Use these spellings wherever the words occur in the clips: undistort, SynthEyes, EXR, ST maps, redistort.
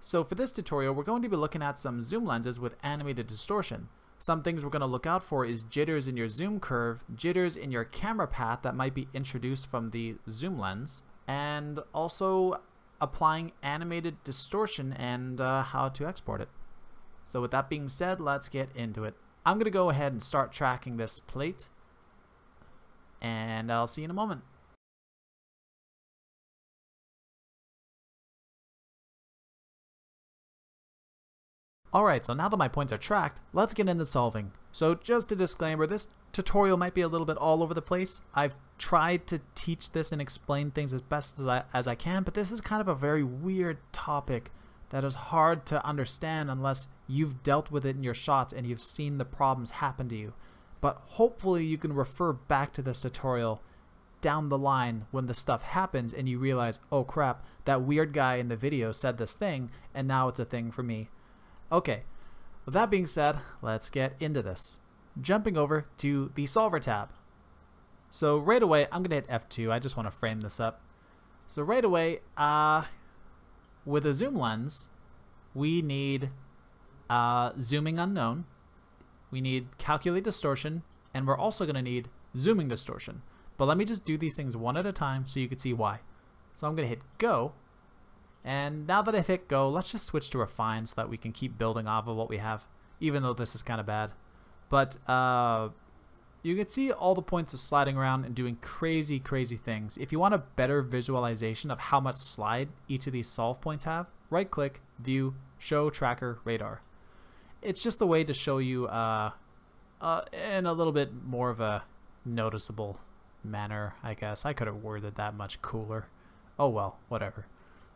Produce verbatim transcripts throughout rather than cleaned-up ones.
So for this tutorial, we're going to be looking at some zoom lenses with animated distortion. Some things we're going to look out for is jitters in your zoom curve, jitters in your camera path that might be introduced from the zoom lens, and also applying animated distortion and uh, how to export it. So with that being said, let's get into it. I'm going to go ahead and start tracking this plate, and I'll see you in a moment. Alright, so now that my points are tracked, let's get into solving. So just a disclaimer, this tutorial might be a little bit all over the place. I've tried to teach this and explain things as best as I, as I can, but this is kind of a very weird topic that is hard to understand unless you've dealt with it in your shots and you've seen the problems happen to you. But hopefully you can refer back to this tutorial down the line when this stuff happens and you realize, oh crap, that weird guy in the video said this thing and now it's a thing for me. Okay, with that being said, let's get into this. Jumping over to the solver tab. So right away, I'm gonna hit F two. I just wanna frame this up. So right away, uh, with a zoom lens, we need uh, zooming unknown, we need calculate distortion, and we're also gonna need zooming distortion. But let me just do these things one at a time so you can see why. So I'm gonna hit go. And now that I've hit go, let's just switch to refine so that we can keep building off of what we have, even though this is kind of bad. But uh, you can see all the points are sliding around and doing crazy, crazy things. If you want a better visualization of how much slide each of these solve points have, right click, view, show tracker radar. It's just a way to show you uh, uh, in a little bit more of a noticeable manner, I guess. I could have worded that much cooler. Oh well, whatever.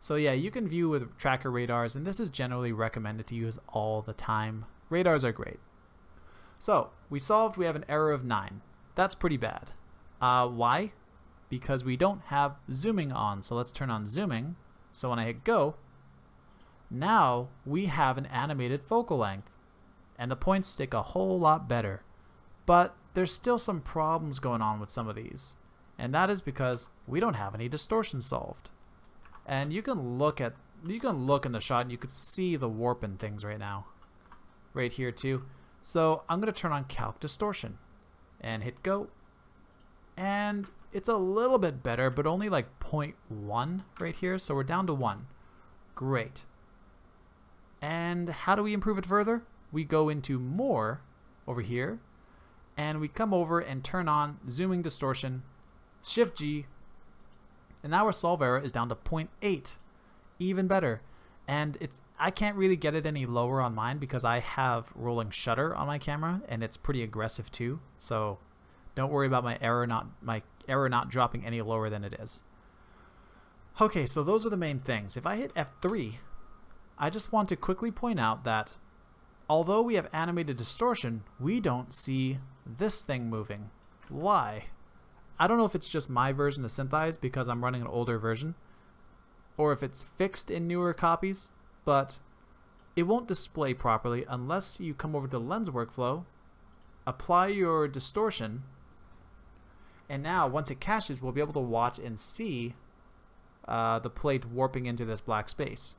So yeah, you can view with tracker radars, and this is generally recommended to use all the time. Radars are great. So we solved, we have an error of nine. That's pretty bad. Uh, why? Because we don't have zooming on. So let's turn on zooming. So when I hit go, now we have an animated focal length and the points stick a whole lot better. But there's still some problems going on with some of these. And that is because we don't have any distortion solved. And you can look at you can look in the shot and you could see the warp and things right now, right here too. So I'm gonna turn on calc distortion and hit go, and it's a little bit better, but only like zero point one right here. So we're down to one. Great. And how do we improve it further? We go into more over here, and we come over and turn on zooming distortion, shift G. And now our solve error is down to zero point eight, even better. And it's I can't really get it any lower on mine because I have rolling shutter on my camera, and it's pretty aggressive too. So don't worry about my error not my error not dropping any lower than it is. Okay, so those are the main things. If I hit F three, I just want to quickly point out that although we have animated distortion, we don't see this thing moving. Why? I don't know if it's just my version of SynthEyes because I'm running an older version, or if it's fixed in newer copies, but it won't display properly unless you come over to Lens Workflow, apply your distortion, and now once it caches, we'll be able to watch and see uh, the plate warping into this black space.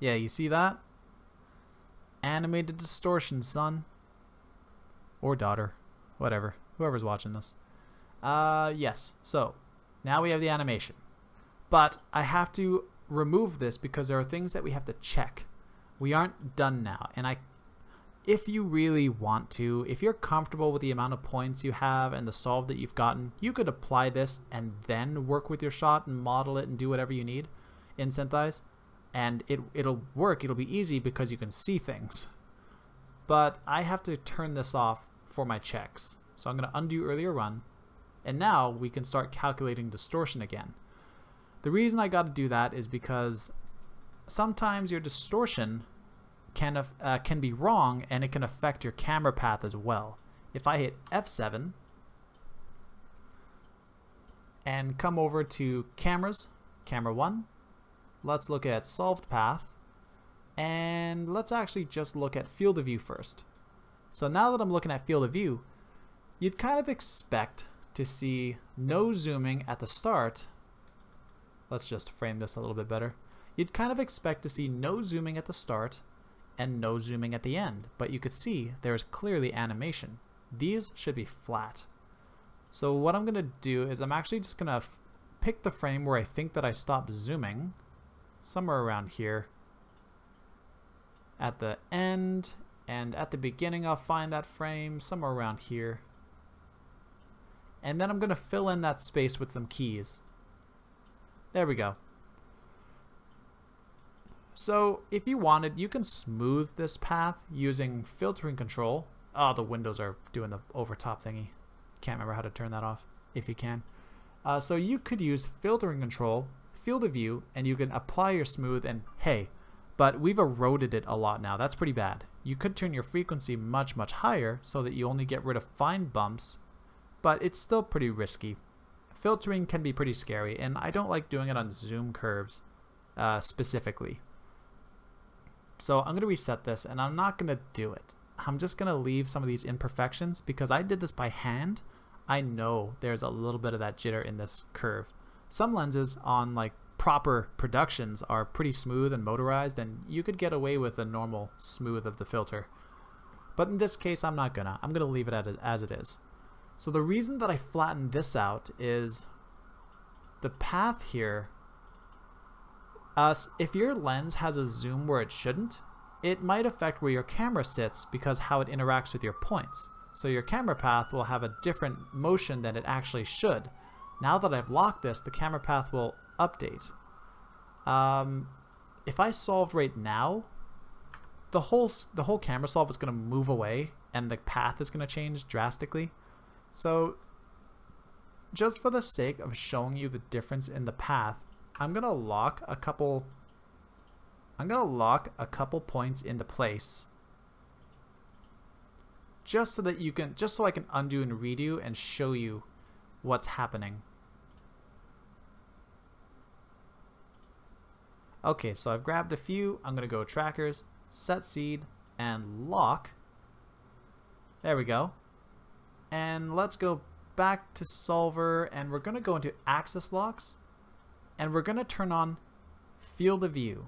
Yeah, you see that? Animated distortion, son. Or daughter. Whatever. Whoever's watching this. Uh, yes, so now we have the animation, but I have to remove this because there are things that we have to check. We aren't done now, and I, if you really want to, if you're comfortable with the amount of points you have and the solve that you've gotten, you could apply this and then work with your shot and model it and do whatever you need in SynthEyes, and it, it'll work, it'll be easy because you can see things. But I have to turn this off for my checks. So I'm going to undo earlier run, and now we can start calculating distortion again. The reason I got to do that is because sometimes your distortion can, uh, can be wrong, and it can affect your camera path as well. If I hit F seven and come over to cameras, camera one, let's look at solved path, and let's actually just look at field of view first. So now that I'm looking at field of view, you'd kind of expect to see no zooming at the start. Let's just frame this a little bit better. you'd kind of expect to see no zooming at the start and no zooming at the end, but you could see there is clearly animation. These should be flat. So what I'm going to do is I'm actually just going to pick the frame where I think that I stopped zooming, somewhere around here. At the end and at the beginning I'll find that frame, somewhere around here. And then I'm going to fill in that space with some keys. There we go. So if you wanted, you can smooth this path using filtering control. Oh, the windows are doing the overtop thingy. Can't remember how to turn that off, if you can. Uh, so you could use filtering control, field of view, and you can apply your smooth and hey, but we've eroded it a lot now. That's pretty bad. You could turn your frequency much, much higher so that you only get rid of fine bumps, but it's still pretty risky. Filtering can be pretty scary, and I don't like doing it on zoom curves uh, specifically. So I'm going to reset this, and I'm not going to do it. I'm just going to leave some of these imperfections because I did this by hand. I know there's a little bit of that jitter in this curve. Some lenses on like proper productions are pretty smooth and motorized, and you could get away with a normal smooth of the filter. But in this case, I'm not gonna. I'm gonna leave it as it is. So the reason that I flattened this out is the path here. Uh, if your lens has a zoom where it shouldn't, it might affect where your camera sits because how it interacts with your points. So your camera path will have a different motion than it actually should. Now that I've locked this, the camera path will update. Um, if I solve right now, the whole, the whole camera solve is going to move away and the path is going to change drastically. So just for the sake of showing you the difference in the path, I'm going to lock a couple I'm going to lock a couple points into place just so that you can just so I can undo and redo and show you what's happening. Okay, so I've grabbed a few. I'm going to go trackers, set seed, and lock. There we go. And let's go back to solver, and we're going to go into axis locks, and we're going to turn on field of view,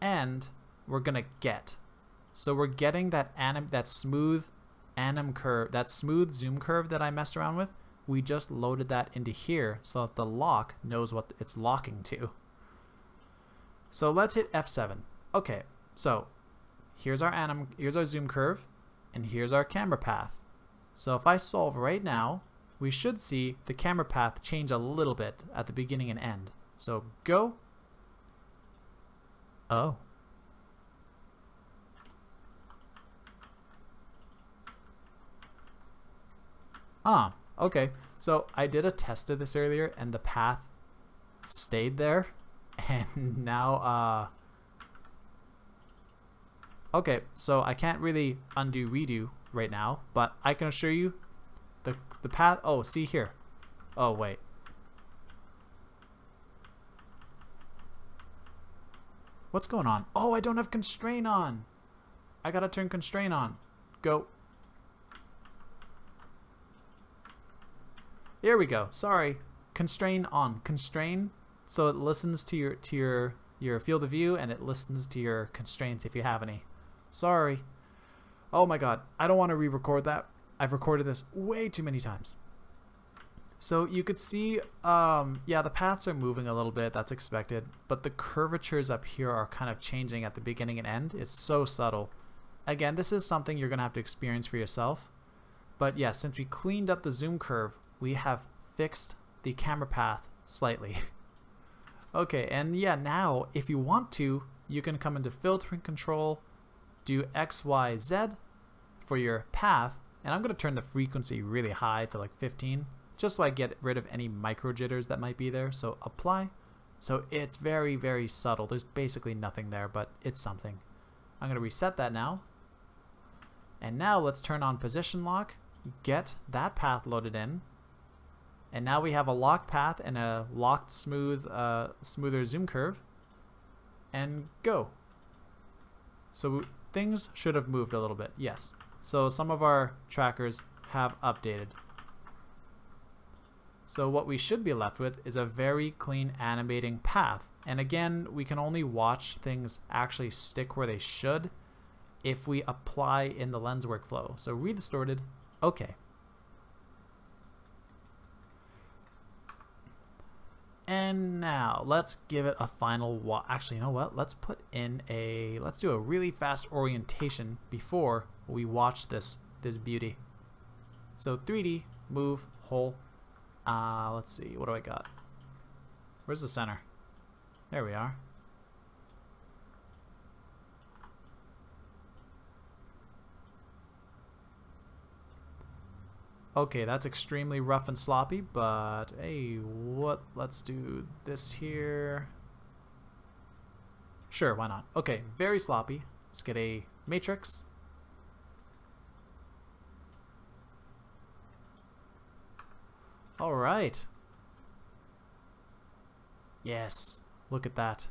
and we're going to get. So we're getting that anim that smooth anim curve, that smooth zoom curve that I messed around with. We just loaded that into here so that the lock knows what it's locking to. So let's hit F seven. Okay, so here's our anim here's our zoom curve, and here's our camera path. So if I solve right now, we should see the camera path change a little bit at the beginning and end. So go. Oh. Ah, okay. So I did a test of this earlier, and the path stayed there. And now, uh... okay, so I can't really undo redo right now, but I can assure you the, the path... Oh, see here. Oh, wait. What's going on? Oh, I don't have constraint on. I gotta turn constraint on. Go. Here we go. Sorry. Constraint on. Constrain. So it listens to your to your your field of view, and it listens to your constraints if you have any. Sorry. Oh my god. I don't want to re-record that. I've recorded this way too many times. So you could see, um, yeah, the paths are moving a little bit, that's expected, but the curvatures up here are kind of changing at the beginning and end. It's so subtle. Again, this is something you're going to have to experience for yourself. But yeah, since we cleaned up the zoom curve, we have fixed the camera path slightly. Okay, and yeah, now if you want to, you can come into filtering control, do X, Y, Z for your path, and I'm going to turn the frequency really high to like fifteen. Just so I get rid of any micro jitters that might be there. So apply. So it's very, very subtle. There's basically nothing there, but it's something. I'm going to reset that now. And now let's turn on position lock, get that path loaded in. And now we have a locked path and a locked smooth, uh, smoother zoom curve. And go. So things should have moved a little bit. Yes. So some of our trackers have updated. So what we should be left with is a very clean animating path. And again, we can only watch things actually stick where they should if we apply in the lens workflow. So redistorted, okay. And now let's give it a final wa- actually, you know what? Let's put in a, let's do a really fast orientation before we watch this, this beauty. So three D, move, whole. Uh, let's see, what do I got? Where's the center? There we are. Okay, that's extremely rough and sloppy, but hey, what? Let's do this here. Sure, why not? Okay, very sloppy. Let's get a matrix. All right. Yes, look at that.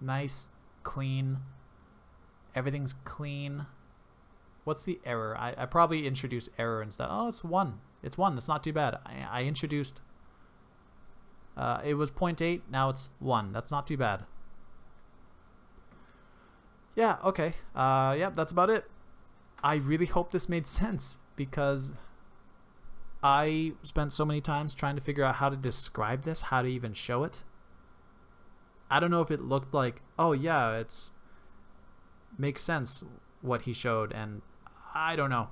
Nice, clean. Everything's clean. What's the error? I, I probably introduced error and stuff. Oh, it's one. It's one. That's not too bad. I, I introduced... Uh, it was zero point eight. Now it's one. That's not too bad. Yeah, okay. Uh, yep, that's about it. I really hope this made sense, because I spent so many times trying to figure out how to describe this, how to even show it. I don't know if it looked like, oh yeah, it's... makes sense what he showed, and... I don't know.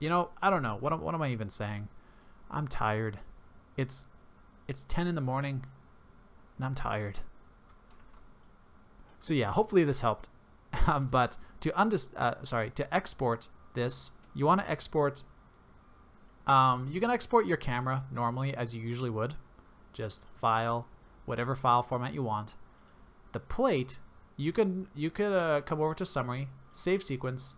You know, I don't know. What am, what am I even saying? I'm tired. It's it's ten in the morning, and I'm tired. So yeah, hopefully this helped. Um, but to under uh, sorry to export this, you want to export. Um, you can export your camera normally as you usually would, just file, whatever file format you want. The plate, you can you could uh, come over to summary, save sequence.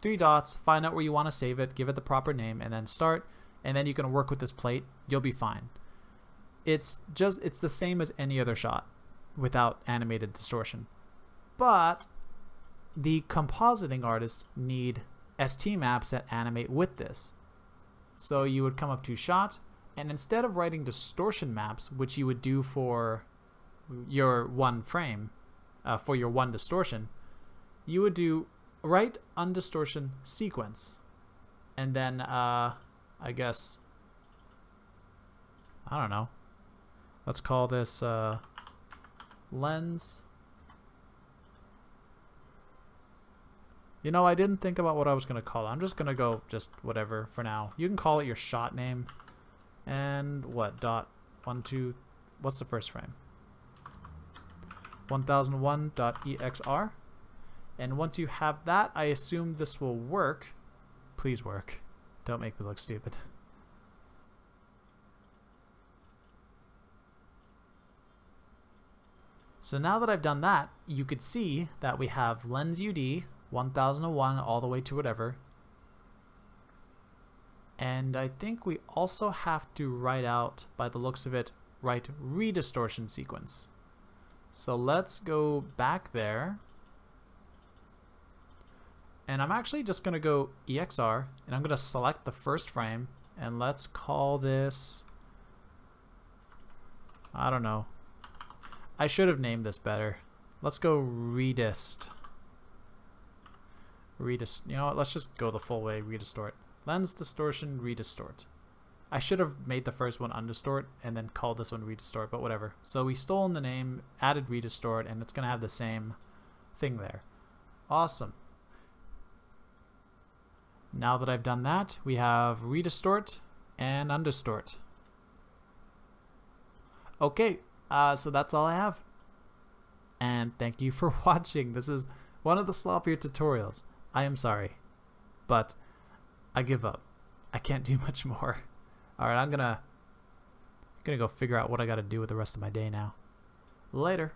Three dots, find out where you want to save it, give it the proper name, and then start, and then you can work with this plate. You'll be fine. It's just, it's the same as any other shot without animated distortion. But the compositing artists need S T maps that animate with this. So you would come up to shot, and instead of writing distortion maps, which you would do for your one frame, uh, for your one distortion, you would do write undistortion sequence, and then uh, I guess, I don't know, let's call this uh, lens. You know, I didn't think about what I was gonna call it. I'm just gonna go just whatever for now. You can call it your shot name, and what dot one two, what's the first frame? one thousand one dot E X R. And once you have that, I assume this will work. Please work. Don't make me look stupid. So now that I've done that, you could see that we have lens U D, one thousand one all the way to whatever. And I think we also have to write out, by the looks of it, write redistortion sequence. So let's go back there. And I'm actually just going to go E X R, and I'm going to select the first frame, and let's call this, I don't know. I should have named this better. Let's go redist. Redist, you know what, let's just go the full way, redistort. Lens distortion, redistort. I should have made the first one undistort and then called this one redistort, but whatever. So we stole the name, added redistort, and it's going to have the same thing there. Awesome. Now that I've done that, we have redistort and undistort. Okay, uh, so that's all I have. And thank you for watching. This is one of the sloppier tutorials. I am sorry, but I give up. I can't do much more. All right, I'm gonna, gonna go figure out what I gotta do with the rest of my day now. Later.